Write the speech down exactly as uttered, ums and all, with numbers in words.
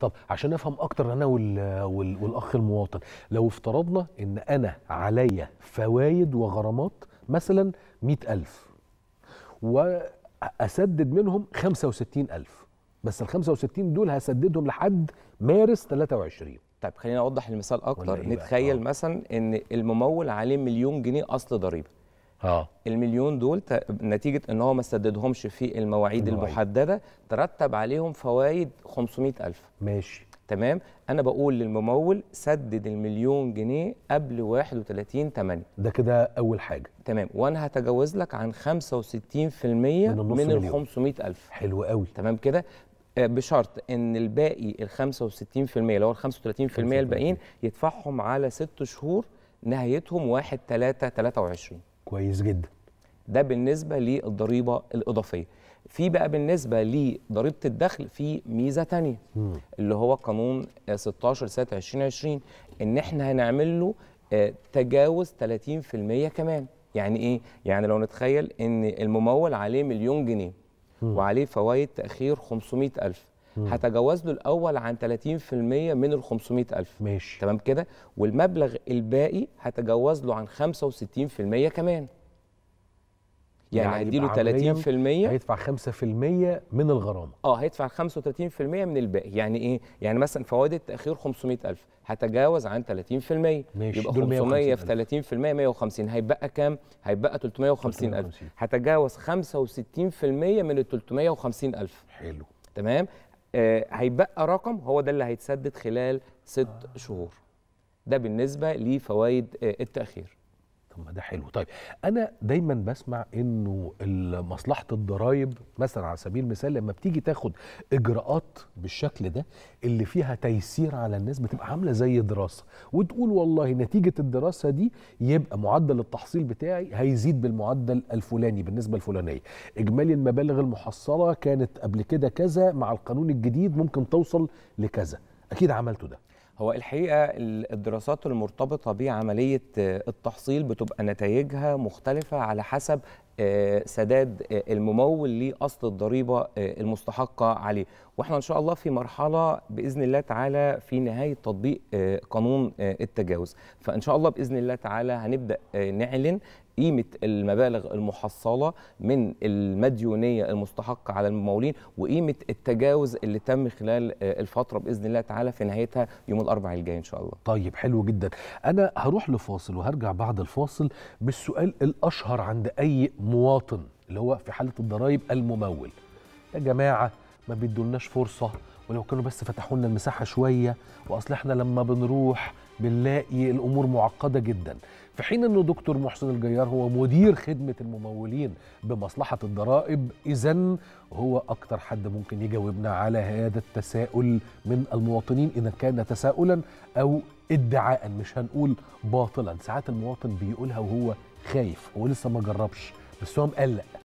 طب عشان افهم اكتر انا والاخ المواطن، لو افترضنا ان انا عليا فوايد وغرامات مثلا مئة ألف واسدد منهم خمسة وستين ألف، بس ال خمسة وستين دول هسددهم لحد مارس ثلاثة وعشرين. طيب خلينا اوضح المثال اكتر. نتخيل مثلا ان الممول عليه مليون جنيه اصل ضريبه. اه المليون دول نتيجه ان هو ما سددهمش في المواعيد المحدده ترتب عليهم فوايد خمسمئة ألف. ماشي تمام. انا بقول للممول سدد المليون جنيه قبل واحد وثلاثين تمانية. ده كده اول حاجه. تمام. وانا هتجاوز لك عن خمسة وستين في المية من, من ال خمسمئة ألف. حلو قوي. تمام كده، بشرط ان الباقي ال خمسة وستين في المية اللي هو ال خمسة وثلاثين في المية الباقيين يدفعهم على ست شهور نهايتهم واحد تلاتة تلاتة وعشرين. كويس جدا. ده بالنسبه للضريبه الاضافيه. في بقى بالنسبه لضريبه الدخل في ميزه ثانيه اللي هو قانون ستاشر ستة ألفين وعشرين، ان احنا هنعمل له تجاوز تلاتين في المية كمان. يعني ايه؟ يعني لو نتخيل ان الممول عليه مليون جنيه وعليه فوايد تاخير خمسمئة ألف، هتجاوز له الاول عن تلاتين في المية من ال خمسمئة ألف. ماشي تمام كده. والمبلغ الباقي هتجاوز له عن خمسة وستين في المية كمان. يعني هيدي له تلاتين في المية، هيدفع خمسة في المية من الغرامه. اه هيدفع خمسة وتلاتين في المية من الباقي. يعني ايه؟ يعني مثلا فوائد التاخير خمسمئة ألف هتجاوز عن تلاتين في المية. ماشي. يبقى خمسمئة في تلاتين في المية مئة وخمسين. هيبقى كام؟ هيبقى تلتمية وخمسين ألف. هتجاوز خمسة وستين في المية من ال تلتمية وخمسين ألف. حلو تمام. آه هيبقى رقم هو ده اللي هيتسدد خلال ست آه. شهور. ده بالنسبه لفوائد آه التاخير. ما ده حلو. طيب انا دايما بسمع انه مصلحه الضرايب مثلا على سبيل المثال لما بتيجي تاخد اجراءات بالشكل ده اللي فيها تيسير على الناس بتبقى عامله زي دراسه وتقول والله نتيجه الدراسه دي يبقى معدل التحصيل بتاعي هيزيد بالمعدل الفلاني بالنسبه الفلانيه، اجمالي المبالغ المحصله كانت قبل كده كذا، مع القانون الجديد ممكن توصل لكذا. اكيد عملته ده. هو الحقيقة الدراسات المرتبطة بعملية التحصيل بتبقى نتائجها مختلفة على حسب سداد الممول لأصل الضريبة المستحقة عليه، واحنا إن شاء الله في مرحلة بإذن الله تعالى في نهاية تطبيق قانون التجاوز، فإن شاء الله بإذن الله تعالى هنبدأ نعلن قيمة المبالغ المحصلة من المديونية المستحقة على الممولين وقيمة التجاوز اللي تم خلال الفترة بإذن الله تعالى في نهايتها يوم الأربعاء الجاي إن شاء الله. طيب حلو جدا. أنا هروح لفاصل وهرجع بعد الفاصل بالسؤال الأشهر عند أي مواطن اللي هو في حالة الضرايب الممول. يا جماعة ما بيدولناش فرصة، ولو كانوا بس فتحوا لنا المساحة شوية، وأصل إحنا لما بنروح بنلاقي الأمور معقدة جدا. في حين أنه دكتور محسن الجيار هو مدير خدمة الممولين بمصلحة الضرائب، إذن هو أكتر حد ممكن يجاوبنا على هذا التساؤل من المواطنين، إذا كان تساؤلا أو ادعاء، مش هنقول باطلا. ساعات المواطن بيقولها وهو خايف، هو لسه ما جربش بس هو مقلق.